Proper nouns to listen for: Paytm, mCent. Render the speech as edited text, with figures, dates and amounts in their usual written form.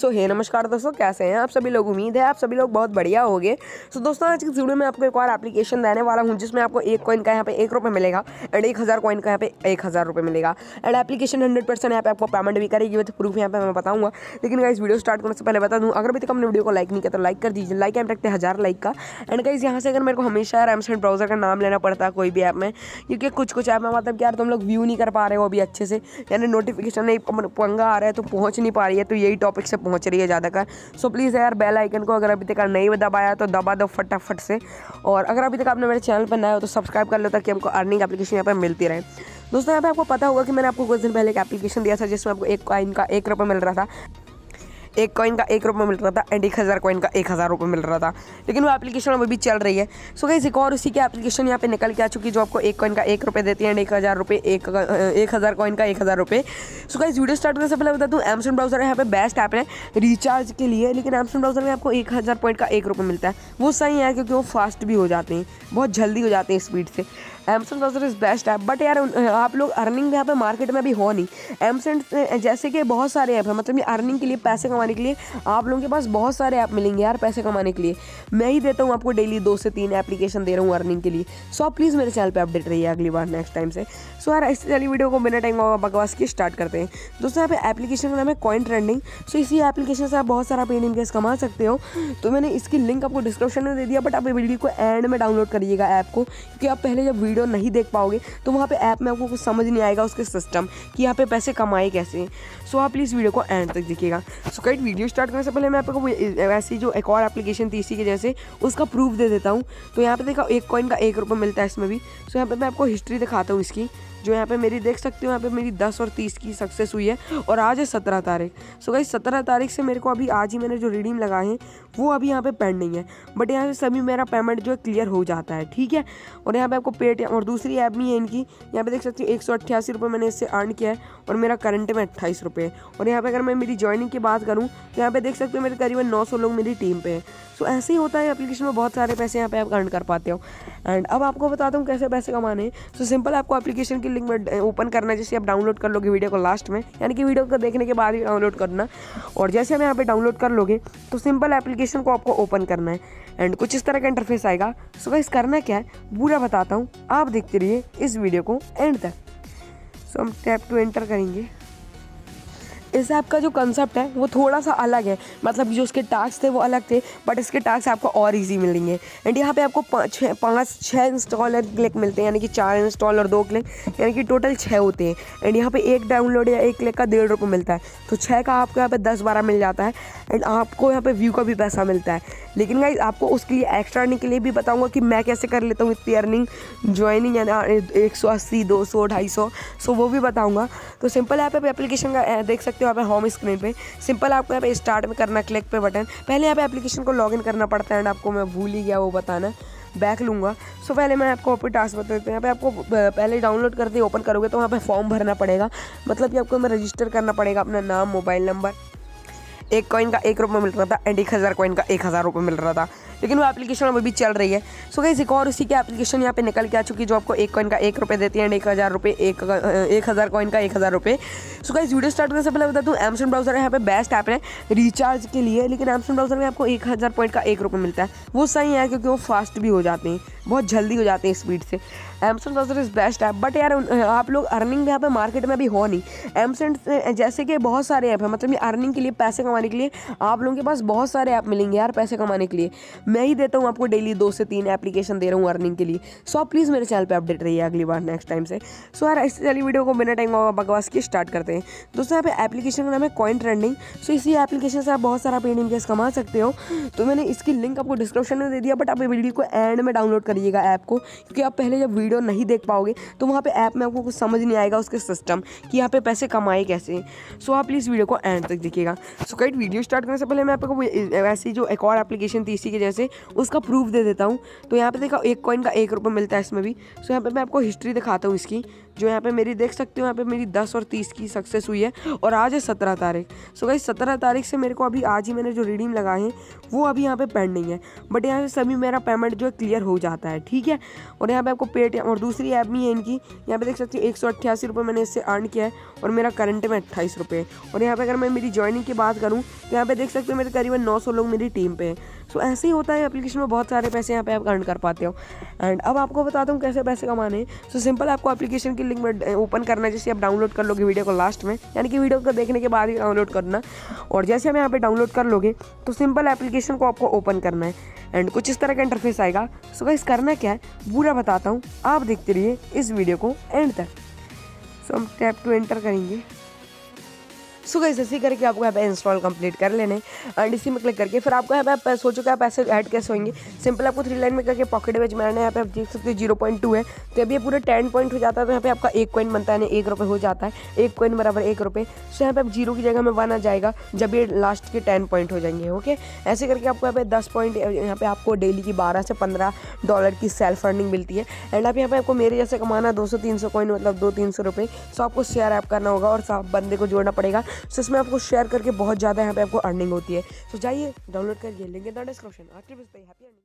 सो हे नमस्कार दोस्तों, कैसे हैं आप सभी लोग। उम्मीद है आप सभी लोग बहुत बढ़िया होंगे। सो दोस्तों, आज की वीडियो में आपको एक और एप्लीकेशन देने वाला हूं जिसमें आपको एक कॉइन का यहाँ पे ₹1 मिलेगा एंड 1000 कॉइन का यहाँ पे ₹1000 मिलेगा एंड एप्लीकेशन 100% यहाँ पे आपको पेमेंट भी करेगी विद प्रूफ यहाँ पे मैं बताऊँगा। लेकिन गाइस वीडियो स्टार्ट करने से पहले बता दूँ, अगर अभी तक हमने वीडियो को लाइक नहीं किया तो लाइक कर दीजिए, लाइक एम रखते 1000 लाइक का। एंड गाइस यहाँ से अगर मेरे को हमेशा mCent ब्राउज़र का नाम लेना पड़ता है कोई भी ऐप में, क्योंकि कुछ ऐप में मतलब यार तुम लोग व्यू नहीं कर पा रहे हो अभी अच्छे से, यानी नोटिफिकेशन नहीं पंगा आ रहा है तो पहुँच नहीं पा रही है, तो यही टॉपिक से पहुँच रही है ज़्यादातर। सो प्लीज़ यार बेल आइकन को अगर अभी तक नहीं दबाया तो दबा दो फटाफट से। और अगर अभी तक आपने मेरे चैनल पर नया हो तो सब्सक्राइब कर लो ताकि हमको अर्निंग एप्लीकेशन यहाँ पर मिलती रहे। दोस्तों यहाँ पे आपको पता होगा कि मैंने आपको कुछ दिन पहले एक एप्लीकेशन दिया था जिसमें आपको एक कॉइन का ₹1 मिल रहा था, एक कॉइन का ₹1 मिल रहा था एंड 1000 कॉइन का ₹1000 मिल रहा था, लेकिन वो एप्लीकेशन अभी भी चल रही है। सो गाइस एक और उसी की एप्लीकेशन यहाँ पे निकल के आ चुकी है जो आपको एक कॉइन का ₹1 देती है एंड 1000 कॉइन का ₹1000। सो गाइस वीडियो स्टार्ट करने से पहले बता दूँ, mCent ब्राउज़र यहाँ पे बेस्ट ऐप है रिचार्ज के लिए, लेकिन mCent ब्राउज़र में आपको 1000 पॉइंट का ₹1 मिलता है। वो सही है क्योंकि वो फास्ट भी हो जाते हैं, बहुत जल्दी हो जाते हैं स्पीड से। mCent browser is best app, but यार आप लोग अर्निंग यहाँ पे मार्केट में भी हो नहीं। mCent जैसे कि बहुत सारे ऐप हैं, मतलब ये अर्निंग के लिए पैसे कमाने के लिए आप लोगों के पास बहुत सारे ऐप मिलेंगे यार पैसे कमाने के लिए। मैं ही देता हूँ आपको डेली 2 से 3 एप्लीकेशन दे रहा हूँ अर्निंग के लिए। सो आप प्लीज़ मेरे चैनल पे अपडेट रहिए अगली बार नेक्स्ट टाइम से। सो यार ऐसे चलिए वीडियो को बिना टाइम बकवास के स्टार्ट करते हैं। दोस्तों यहाँ पे एप्लीकेशन का नाम है कॉइन ट्रेंडिंग। सो इसी एप्लीकेशन से आप बहुत सारा पेटीएम कैश कमा सकते हो। तो मैंने इसकी लिंक आपको डिस्क्रिप्शन में दे दिया, बट आप वीडियो को एंड में डाउनलोड करिएगा ऐप को, क्योंकि आप पहले जब वीडियो नहीं देख पाओगे तो वहाँ पे ऐप में आपको कुछ समझ नहीं आएगा उसके सिस्टम कि यहाँ पे पैसे कमाए कैसे। सो आप प्लीज़ वीडियो को एंड तक देखिएगा। सो गाइस वीडियो स्टार्ट करने से पहले मैं आपको ऐसी जो एक और एप्लीकेशन थी इसी के जैसे उसका प्रूफ दे देता हूँ। तो यहाँ पे देखा एक कॉइन का ₹1 मिलता है इसमें भी। सो यहाँ पे मैं आपको हिस्ट्री दिखाता हूँ इसकी, जो यहाँ पे मेरी देख सकते हो यहाँ पे मेरी 10 और 30 की सक्सेस हुई है और आज है 17 तारीख। सो गाइस 17 तारीख से मेरे को अभी आज ही मैंने जो रिडीम लगाए हैं वो अभी यहाँ पे पेंडिंग है, बट यहाँ से सभी मेरा पेमेंट जो है क्लियर हो जाता है, ठीक है। और यहाँ पे आपको पेटीएम और दूसरी ऐप भी है इनकी, यहाँ पे देख सकते हो ₹188 मैंने इससे अर्न किया है और मेरा करंट में ₹28। और यहाँ पे अगर मैं मेरी ज्वाइनिंग की बात करूँ तो यहाँ पे देख सकते हो मेरे करीबन 900 लोग मेरी टीम पे है। सो ऐसे ही होता है एप्लीकेशन में, बहुत सारे पैसे यहाँ पे आप अर्न कर पाते हो। एंड अब आपको बताता हूँ कैसे पैसे कमाने हैं। सो सिंपल आपको एप्लीकेशन की लिंक में ओपन करना है, जैसे आप डाउनलोड कर लोगे वीडियो को लास्ट में, यानी कि वीडियो को देखने के बाद ही डाउनलोड करना। और जैसे हम यहाँ पे डाउनलोड कर लोगे तो सिंपल एप्लीकेशन को आपको ओपन करना है एंड कुछ इस तरह का इंटरफेस आएगा। सो गाइस करना क्या है पूरा बताता हूँ, आप देखते रहिए इस वीडियो को एंड तक। सो हम टैप टू एंटर करेंगे। इस ऐप का जो कंसेप्ट है वो थोड़ा सा अलग है, मतलब जो उसके टास्क थे वो अलग थे, बट इसके टास्क आपको और इजी मिलेंगे। एंड यहाँ पे आपको 5-6 इंस्टॉलर क्लिक मिलते हैं, यानी कि 4 इंस्टॉल और 2 क्लिक, यानी कि टोटल 6 होते हैं। एंड यहाँ पे एक डाउनलोड या एक क्लिक का ₹1.5 मिलता है, तो 6 का आपको यहाँ पे 10-12 मिल जाता है। एंड आपको यहाँ पर व्यू का भी पैसा मिलता है, लेकिन गाइस आपको उसके लिए एक्स्ट्रा अर्निंग के लिए भी बताऊँगा कि मैं कैसे कर लेता हूँ इतनी अर्निंग ज्वाइनिंग, यानी 180, 200, 250, सो वो भी बताऊँगा। तो सिंपल ऐप एप्लीकेशन का देख सकते हो यहाँ पे होम स्क्रीन पे। सिंपल आपको यहाँ पे स्टार्ट में करना क्लिक पे बटन, पहले यहाँ पे एप्लीकेशन को लॉगिन करना पड़ता है एंड आपको मैं भूल ही गया वो बताना, बैक लूँगा। सो पहले मैं आपको अपने टास्क बता देता हूँ। यहाँ पे आपको पहले डाउनलोड करते ओपन करोगे तो वहाँ पे फॉर्म भरना पड़ेगा, मतलब कि आपको रजिस्टर करना पड़ेगा अपना नाम, मोबाइल नंबर। एक कॉइन का ₹1 मिल रहा था एंड 1000 कॉइन का ₹1000 मिल रहा था, लेकिन वो एप्लीकेशन अभी भी चल रही है। सो गाइस एक और उसी की एप्लीकेशन यहाँ पे निकल के आ चुकी है जो आपको एक कॉइन का ₹1 देती है एंड 1000 कॉइन का ₹1000। सो गाइस वीडियो स्टार्ट करने से पहले बता दूँ, mCent ब्राउज़र यहाँ पे बेस्ट ऐप है रिचार्ज के लिए, लेकिन mCent ब्राउज़र में आपको 1000 पॉइंट का ₹1 मिलता है। वो सही है क्योंकि वो फास्ट भी हो जाते हैं, बहुत जल्दी हो जाते हैं स्पीड से। mCent browser is best app, but यार आप लोग अर्निंग यहाँ पे मार्केट में भी हो नहीं। mCent जैसे कि बहुत सारे ऐप हैं, मतलब ये अर्निंग के लिए पैसे कमाने के लिए आप लोगों के पास बहुत सारे ऐप मिलेंगे यार पैसे कमाने के लिए। मैं ही देता हूँ आपको डेली 2 से 3 एप्लीकेशन दे रहा हूँ अर्निंग के लिए। सो आप प्लीज़ मेरे चैनल पे अपडेट रहिए अगली बार नेक्स्ट टाइम से। सो यार ऐसे चलिए वीडियो को बिना टाइम बकवास के स्टार्ट करते हैं। दोस्तों यहाँ पे एप्लीकेशन का नाम है कॉइन ट्रेंडिंग। सो इसी एप्लीकेशन से आप बहुत सारा पेटीएम कैश कमा सकते हो। तो मैंने इसकी लिंक आपको डिस्क्रिप्शन में दे दिया, बट आप वीडियो को एंड में डाउनलोड करिएगा ऐप को, क्योंकि आप पहले जब वीडियो नहीं देख पाओगे तो वहाँ पे ऐप में आपको कुछ समझ नहीं आएगा उसके सिस्टम कि यहाँ पे पैसे कमाए कैसे। सो आप प्लीज़ वीडियो को एंड तक देखिएगा। सो गाइस वीडियो स्टार्ट करने से पहले मैं आपको ऐसी जो एक और एप्लीकेशन थी इसी के जैसे उसका प्रूफ दे देता हूँ। तो यहाँ पे देखा एक कॉइन का ₹1 मिलता है इसमें भी। सो यहाँ पे मैं आपको हिस्ट्री दिखाता हूँ इसकी, जो यहाँ पे मेरी देख सकते हो, यहाँ पे मेरी 10 और 30 की सक्सेस हुई है और आज है 17 तारीख। सो गाइस 17 तारीख से मेरे को अभी आज ही मैंने जो रिडीम लगाए हैं वो अभी यहाँ पे पेंडिंग है, बट यहाँ से सभी मेरा पेमेंट जो है क्लियर हो जाता है, ठीक है। और यहाँ पे आपको पेटीएम और दूसरी ऐप भी है इनकी, यहाँ पे देख सकते हो 188 रुपये मैंने इससे अर्न किया है और मेरा करंट में 28 रुपये। और यहाँ पे अगर मैं मेरी ज्वाइनिंग की बात करूँ तो यहाँ पे देख सकते हो मेरे करीबन 900 लोग मेरी टीम पे हैं। सो ऐसे ही होता है एप्लीकेशन में, बहुत सारे पैसे यहाँ पे आप अर्न कर पाते हो। एंड अब आपको बताता हूँ कैसे पैसे कमाने। सो सिंपल आपको एप्लीकेशन की लिंक ओपन करना है, जैसे आप डाउनलोड कर लोगे वीडियो को लास्ट में, यानी कि वीडियो को देखने के बाद ही डाउनलोड करना। और जैसे हम यहाँ पे डाउनलोड कर लोगे तो सिंपल एप्लीकेशन को आपको ओपन करना है एंड कुछ इस तरह का इंटरफेस आएगा। सो गाइस करना क्या है पूरा बताता हूँ, आप देखते रहिए इस वीडियो को एंड तक। सो हम टैप टू एंटर करेंगे। सो गाइस ऐसे करके आपको यहाँ पे इंस्टॉल कंप्लीट कर लेने एंड इसी में क्लिक करके फिर आपको यहाँ पे सोचो कि आप पैसे ऐड कैसे होंगे। सिंपल आपको 3 लाइन में करके पॉकेट वेज मैंने यहाँ पे आप देख सकते हो 0.2 है, तो अभी ये पूरा 10 पॉइंट हो जाता है, तो यहाँ पे आपका 1 कॉइन बनता है, यानी 1 रुपये हो जाता है, 1 कॉइन बराबर 1 रुपये। सो यहाँ पे आप 0 की जगह में 1 आ जाएगा जब ये लास्ट के 10 पॉइंट हो जाएंगे, ओके। ऐसे करके आपको यहाँ पे 10 पॉइंट, यहाँ पे आपको डेली की $12 से $15 की सेल्फ अर्निंग मिलती है। एंड आप यहाँ पे आपको मेरे जैसे कमाना 200-300 कॉइन, मतलब 200-300 रुपये। सो आपको शेयर ऐप करना होगा और सब बंदे को जोड़ना पड़ेगा। सो इसमें आपको शेयर करके बहुत ज़्यादा यहाँ पे आपको अर्निंग होती है। सो जाइए डाउनलोड करिए, लिंक है डिस्क्रिप्शन।